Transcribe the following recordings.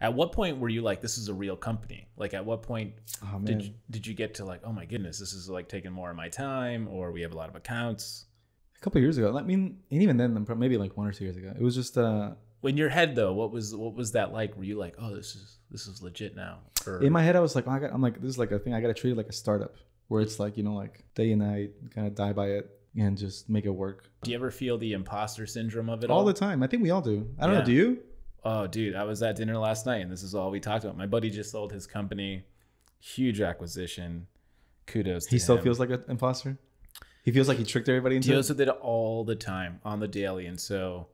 At what point were you like, this is a real company? Like, at what point did you get to like, oh my goodness, this is like taking more of my time, or we have a lot of accounts? A couple of years ago. I mean, and even then, maybe like 1 or 2 years ago, it was just. In your head though, what was that like? Were you like, oh, this is legit now? Or... In my head, I was like, oh, I'm like, this is like a thing. I gotta treat it like a startup, where it's like, you know, like day and night, kind of die by it and just make it work. Do you ever feel the imposter syndrome of it all? All the time. I think we all do. I don't know. Do you? Oh, dude, I was at dinner last night, and this is all we talked about. My buddy just sold his company. Huge acquisition. Kudos to him. He still feels like an imposter? He feels like he tricked everybody into it? He deals with it all the time, on the daily. And so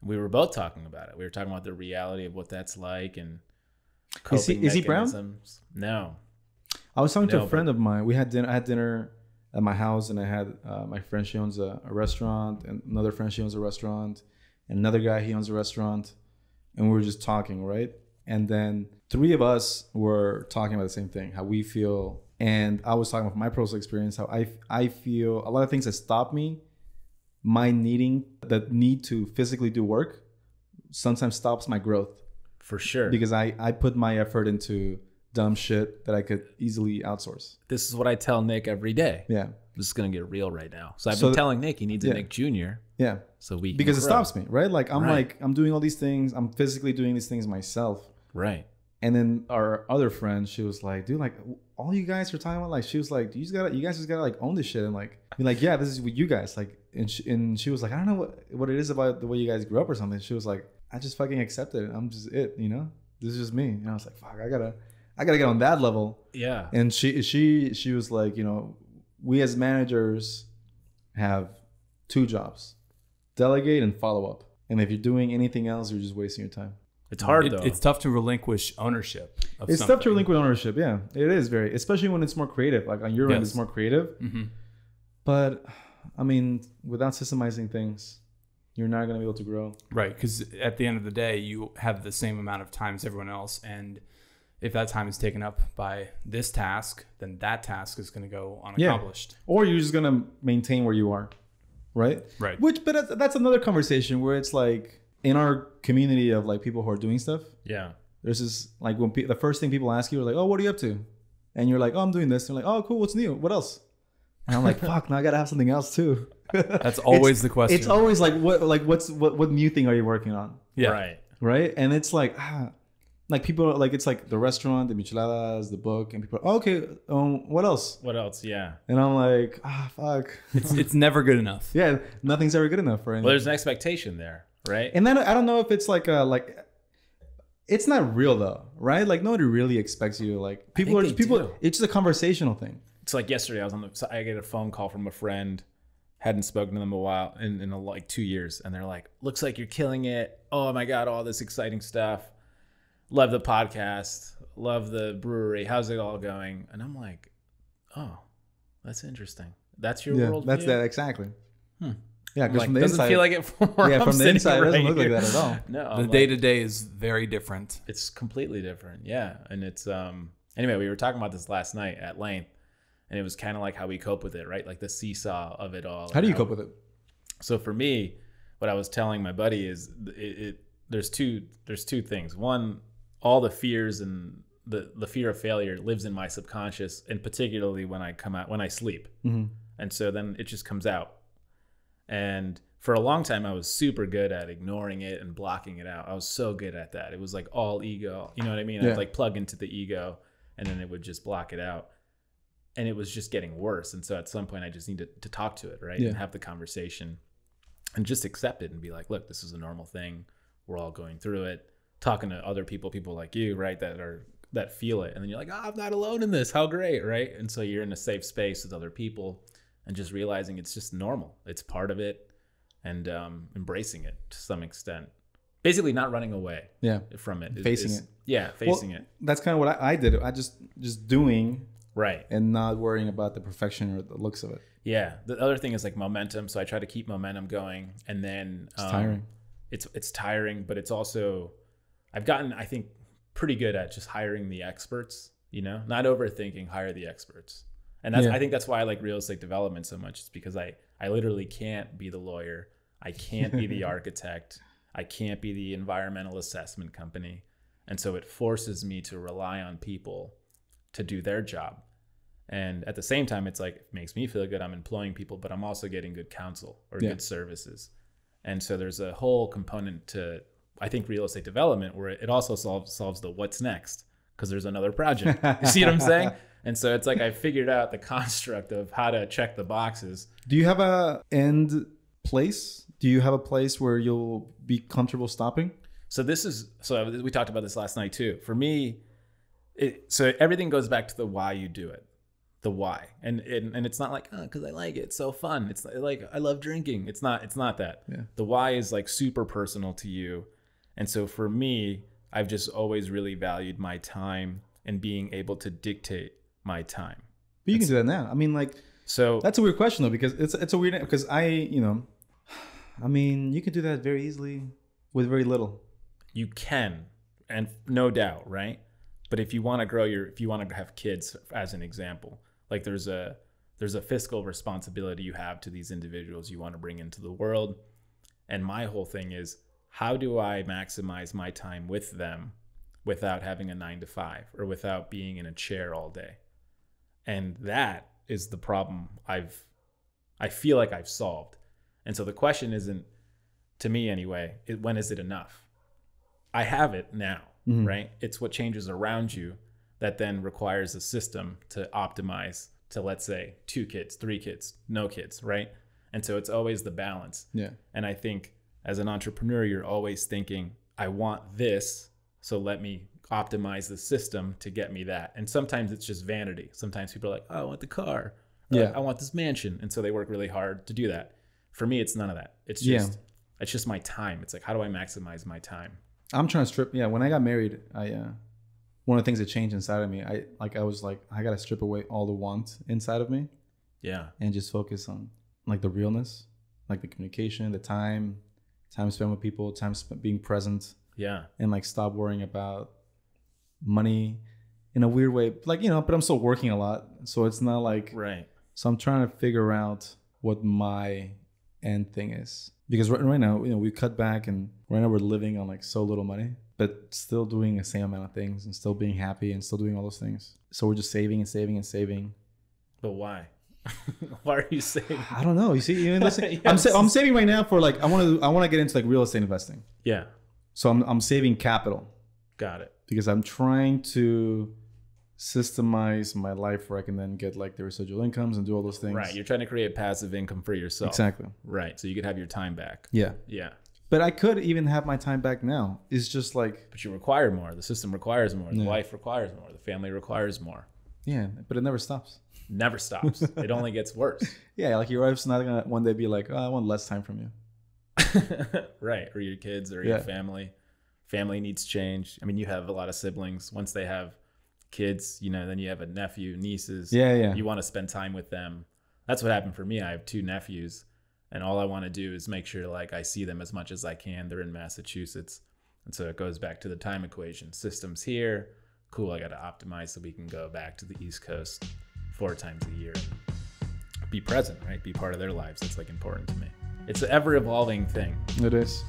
we were both talking about it. We were talking about the reality of what that's like and coping mechanisms. Is he brown? No. I was talking to a friend of mine. We had dinner. I had dinner at my house, and I had my friend, she owns a restaurant, and another friend, she owns a restaurant, and another guy, he owns a restaurant. And we were just talking, right? And then three of us were talking about the same thing, how we feel. And I was talking about my personal experience, how I feel a lot of things that stop me, that need to physically do work sometimes stops my growth. For sure. Because I put my effort into dumb shit that I could easily outsource. This is what I tell Nick every day. Yeah. This is going to get real right now. So I've been telling Nick he needs a Nick Jr. Yeah. So we can grow. It stops me, right? Like I'm doing all these things. I'm physically doing these things myself. Right. And then our other friend, she was like, dude, like all you guys are talking about, like, she was like, you guys just gotta like own this shit. And like, I mean, like, yeah, this is what you guys like. And she was like, I don't know what it is about the way you guys grew up or something. She was like, I just fucking accept it. I'm just it, you know, this is just me. And I was like, fuck, I gotta get on that level. Yeah. And she was like, you know, we as managers have 2 jobs, delegate and follow up. And if you're doing anything else, you're just wasting your time. It's hard though. It's tough to relinquish ownership. It's tough to relinquish ownership. Yeah, it is very, especially when it's more creative. Like on your end, it's more creative. Mm-hmm. But I mean, without systemizing things, you're not going to be able to grow. Right. Because at the end of the day, you have the same amount of time as everyone else. And if that time is taken up by this task, then that task is going to go unaccomplished. Yeah. Or you're just going to maintain where you are, right? Right. Which, but that's another conversation where it's like in our community of like people who are doing stuff. Yeah. There's this like when the first thing people ask you are like, "Oh, what are you up to?" And you're like, "Oh, I'm doing this." They're like, "Oh, cool. What's new? What else?" And I'm like, "Fuck, now I gotta have something else too." That's always the question. It's always like, what new thing are you working on? Yeah. Right. Right. And it's like. Like people, like it's like the restaurant, the micheladas, the book, and people. Are, oh, okay, what else? What else? Yeah. And I'm like, fuck. It's never good enough. Yeah, nothing's ever good enough for anything. Well, there's an expectation there, right? And then I don't know if it's like, it's not real though, right? Like nobody really expects you. Like people. It's just a conversational thing. It's like yesterday, I get a phone call from a friend. Hadn't spoken to them a while in like 2 years, and they're like, "Looks like you're killing it. Oh my god, all this exciting stuff. Love the podcast, love the brewery. How's it all going?" And I'm like, "Oh, that's interesting. That's your worldview." That's that exactly. Hmm. Yeah, because like, from the inside, doesn't feel like it. From the inside, it doesn't look like that at all. No, the day to day is very different. It's completely different. Yeah, and it's anyway. We were talking about this last night at length, and it was kind of like how we cope with it, right? Like the seesaw of it all. How do you cope with it? So for me, what I was telling my buddy is there's two things. One. All the fears and the fear of failure lives in my subconscious, and particularly when I sleep. Mm-hmm. And so then it just comes out. And for a long time, I was super good at ignoring it and blocking it out. I was so good at that. It was like all ego. You know what I mean? Yeah. I'd like plug into the ego and then it would just block it out. And it was just getting worse. And so at some point I just need to talk to it, right? Yeah. And have the conversation and just accept it and be like, look, this is a normal thing. We're all going through it. Talking to other people like you, right, that feel it. And then you're like, I'm not alone in this. How great, right? And so you're in a safe space with other people and just realizing it's just normal. It's part of it and embracing it to some extent. Basically not running away from it. Facing it. Yeah, facing it. That's kind of what I did. I just doing right and not worrying about the perfection or the looks of it. Yeah. The other thing is like momentum. So I try to keep momentum going. And then it's tiring. It's tiring, but it's also... I've gotten, I think, pretty good at just hiring the experts, you know, not overthinking, hire the experts. And that's, I think that's why I like real estate development so much. It's because I literally can't be the lawyer. I can't be the architect. I can't be the environmental assessment company. And so it forces me to rely on people to do their job. And at the same time, it's like, it makes me feel good. I'm employing people, but I'm also getting good counsel or good services. And so there's a whole component to, I think, real estate development where it also solves the what's next, because there's another project. You see what I'm saying? And so it's like I figured out the construct of how to check the boxes. Do you have a end place? Do you have a place where you'll be comfortable stopping? So this is, so we talked about this last night too. For me, so everything goes back to the why you do it, the why. And it's not like, oh, because I like it, it's so fun. It's like, I love drinking. It's not that. Yeah. The why is like super personal to you. And so for me, I've just always really valued my time and being able to dictate my time. But you can do that now. I mean, like, so that's a weird question though, because it's a weird, because I mean, you can do that very easily with very little. You can, and no doubt, right? But if you want to grow your, if you want to have kids, as an example, like there's a fiscal responsibility you have to these individuals you want to bring into the world. And my whole thing is, how do I maximize my time with them without having a 9-to-5 or without being in a chair all day? And that is the problem I feel like I've solved. And so the question isn't, to me anyway, when is it enough? I have it now, right? It's what changes around you that then requires a system to optimize to, let's say, 2 kids, 3 kids, no kids, right? And so it's always the balance. Yeah. And I think as an entrepreneur, you're always thinking, I want this, so let me optimize the system to get me that. And sometimes it's just vanity. Sometimes people are like, oh, I want the car. Yeah. Like, I want this mansion. And so they work really hard to do that. For me, it's none of that. It's just my time. It's like, how do I maximize my time? I'm trying to strip. Yeah. When I got married, one of the things that changed inside of me, I was like, I got to strip away all the want inside of me. Yeah. And just focus on like the realness, like the communication, the time spent with people, time spent being present. Yeah. And like, stop worrying about money in a weird way. Like, but I'm still working a lot. So it's not like, right. So I'm trying to figure out what my end thing is, because right now, we cut back, and right now we're living on like so little money, but still doing the same amount of things and still being happy and still doing all those things. So we're just saving and saving and saving. But why? Why are you saving? I don't know. You see, yes. I'm saving right now for like, I want to get into like real estate investing. Yeah. So I'm saving capital. Got it. Because I'm trying to systemize my life where I can then get like the residual incomes and do all those things. Right. You're trying to create passive income for yourself. Exactly. Right. So you could have your time back. Yeah. Yeah. But I could even have my time back now. It's just like, but you require more. The system requires more. The life requires more. The family requires more. Yeah. But it never stops. Never stops. It only gets worse. Yeah. Like your wife's not going to one day be like, oh, I want less time from you. Right. Or your kids or your family. Family needs change. I mean, you have a lot of siblings. Once they have kids, then you have a nephew, nieces. Yeah. You want to spend time with them. That's what happened for me. I have 2 nephews, and all I want to do is make sure like I see them as much as I can. They're in Massachusetts, and so it goes back to the time equation. Systems here, cool. I got to optimize so we can go back to the East Coast 4 times a year. Be present, right? Be part of their lives. That's like important to me. It's an ever evolving thing. It is.